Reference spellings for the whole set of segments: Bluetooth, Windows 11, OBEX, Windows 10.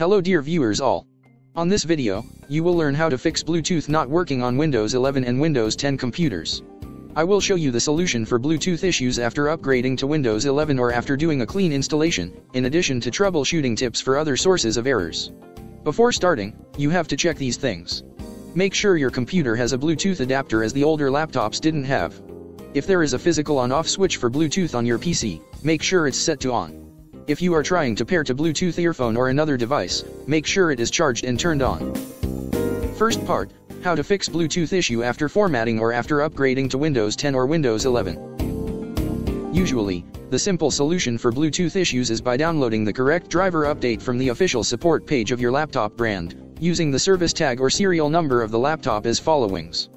Hello dear viewers all. On this video, you will learn how to fix Bluetooth not working on Windows 11 and Windows 10 computers. I will show you the solution for Bluetooth issues after upgrading to Windows 11 or after doing a clean installation, in addition to troubleshooting tips for other sources of errors. Before starting, you have to check these things. Make sure your computer has a Bluetooth adapter as the older laptops didn't have. If there is a physical on-off switch for Bluetooth on your PC, make sure it's set to on. If you are trying to pair to Bluetooth earphone or another device, make sure it is charged and turned on. First part, how to fix Bluetooth issue after formatting or after upgrading to Windows 10 or Windows 11. Usually, the simple solution for Bluetooth issues is by downloading the correct driver update from the official support page of your laptop brand, using the service tag or serial number of the laptop as followings.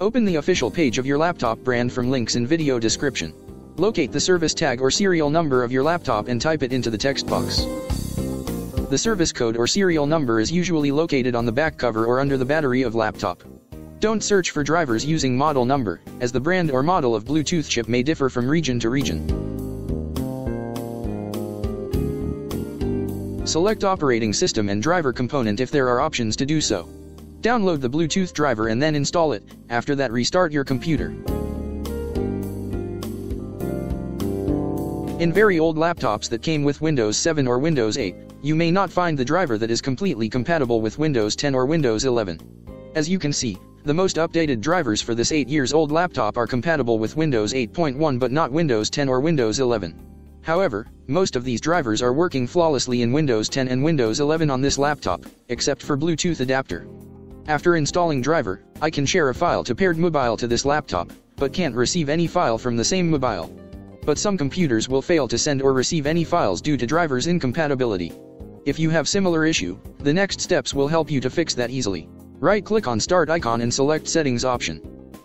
Open the official page of your laptop brand from links in video description. Locate the service tag or serial number of your laptop and type it into the text box. The service code or serial number is usually located on the back cover or under the battery of laptop. Don't search for drivers using model number, as the brand or model of Bluetooth chip may differ from region to region. Select operating system and driver component if there are options to do so. Download the Bluetooth driver and then install it. After that, restart your computer. In very old laptops that came with Windows 7 or Windows 8, you may not find the driver that is completely compatible with Windows 10 or Windows 11. As you can see, the most updated drivers for this 8 years old laptop are compatible with Windows 8.1 but not Windows 10 or Windows 11. However, most of these drivers are working flawlessly in Windows 10 and Windows 11 on this laptop, except for Bluetooth adapter. After installing driver, I can share a file to paired mobile to this laptop, but can't receive any file from the same mobile. But some computers will fail to send or receive any files due to drivers incompatibility. If you have similar issue, the next steps will help you to fix that easily. Right-click on Start icon and select Settings option.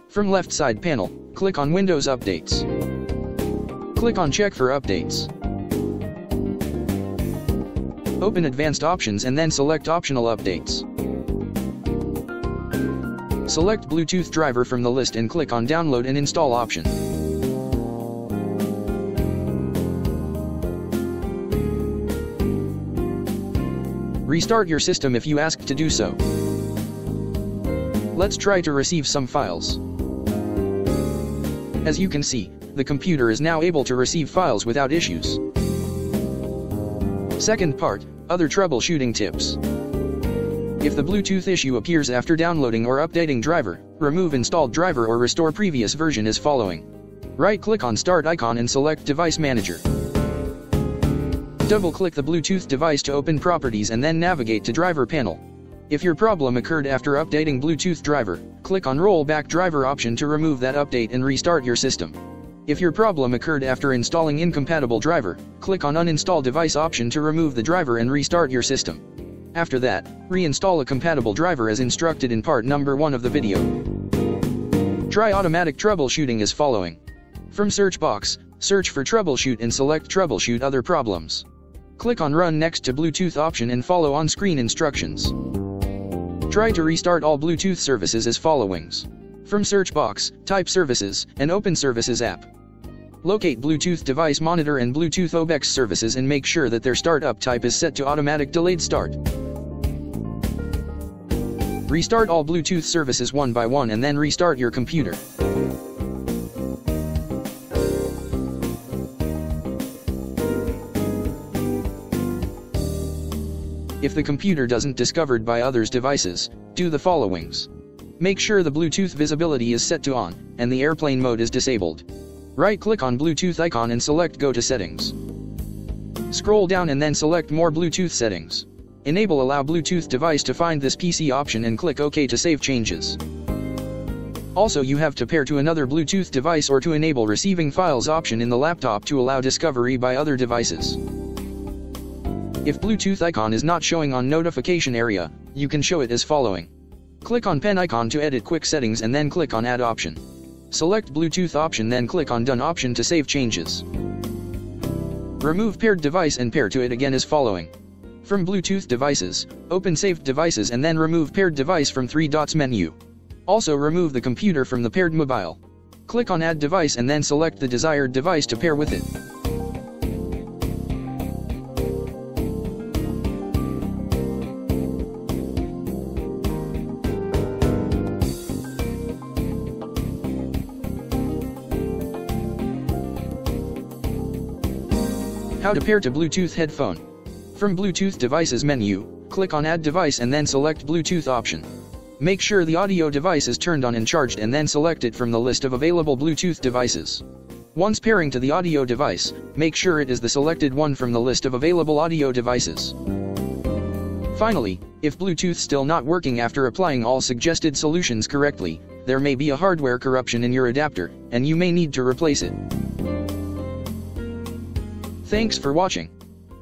From left side panel, click on Windows Updates. Click on Check for Updates. Open Advanced Options and then select Optional Updates. Select Bluetooth driver from the list and click on Download and Install option. Restart your system if you ask to do so. Let's try to receive some files. As you can see, the computer is now able to receive files without issues. Second part, other troubleshooting tips. If the Bluetooth issue appears after downloading or updating driver, remove installed driver or restore previous version as following. Right-click on Start icon and select Device Manager. Double-click the Bluetooth device to open Properties and then navigate to Driver panel. If your problem occurred after updating Bluetooth driver, click on Rollback Driver option to remove that update and restart your system. If your problem occurred after installing incompatible driver, click on Uninstall Device option to remove the driver and restart your system. After that, reinstall a compatible driver as instructed in part number 1 of the video. Try automatic troubleshooting as following. From search box, search for Troubleshoot and select Troubleshoot Other Problems. Click on Run next to Bluetooth option and follow on-screen instructions. Try to restart all Bluetooth services as followings. From search box, type Services, and open Services app. Locate Bluetooth Device Monitor and Bluetooth OBEX services and make sure that their startup type is set to Automatic Delayed Start. Restart all Bluetooth services one by one and then restart your computer. If the computer doesn't discovered by others' devices, do the followings. Make sure the Bluetooth visibility is set to on, and the airplane mode is disabled. Right-click on Bluetooth icon and select Go to Settings. Scroll down and then select More Bluetooth Settings. Enable Allow Bluetooth device to find this PC option and click OK to save changes. Also, you have to pair to another Bluetooth device or to enable receiving files option in the laptop to allow discovery by other devices. If Bluetooth icon is not showing on notification area, you can show it as following. Click on pen icon to edit quick settings and then click on add option. Select Bluetooth option then click on done option to save changes. Remove paired device and pair to it again as following. From Bluetooth devices, open saved devices and then remove paired device from three dots menu. Also remove the computer from the paired mobile. Click on add device and then select the desired device to pair with it. How to pair to Bluetooth headphone. From Bluetooth devices menu, click on Add Device and then select Bluetooth option. Make sure the audio device is turned on and charged and then select it from the list of available Bluetooth devices. Once pairing to the audio device, make sure it is the selected one from the list of available audio devices. Finally, if Bluetooth still not working after applying all suggested solutions correctly, there may be a hardware corruption in your adapter, and you may need to replace it. Thanks for watching.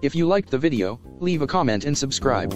If you liked the video, leave a comment and subscribe.